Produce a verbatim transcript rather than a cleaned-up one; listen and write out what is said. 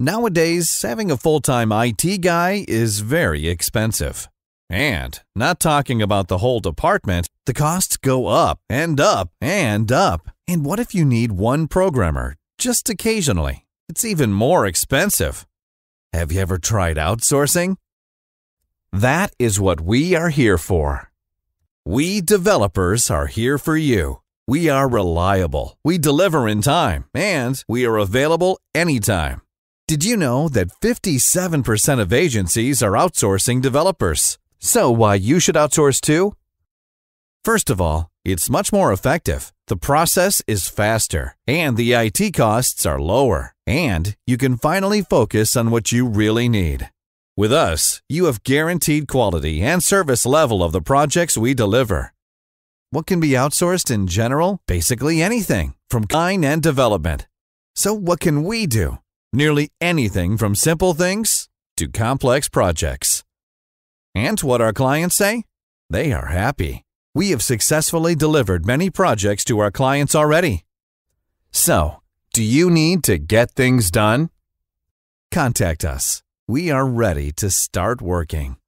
Nowadays, having a full-time I T guy is very expensive. And, not talking about the whole department, the costs go up and up and up. And what if you need one programmer, just occasionally? It's even more expensive. Have you ever tried outsourcing? That is what we are here for. We developers are here for you. We are reliable, we deliver in time, and we are available anytime. Did you know that fifty-seven percent of agencies are outsourcing developers? So why you should outsource too? First of all, it's much more effective. The process is faster, and the I T costs are lower, and you can finally focus on what you really need. With us, you have guaranteed quality and service level of the projects we deliver. What can be outsourced in general? Basically anything, from design and development. So what can we do? Nearly anything from simple things to complex projects. And what our clients say? They are happy. We have successfully delivered many projects to our clients already. So, do you need to get things done? Contact us. We are ready to start working.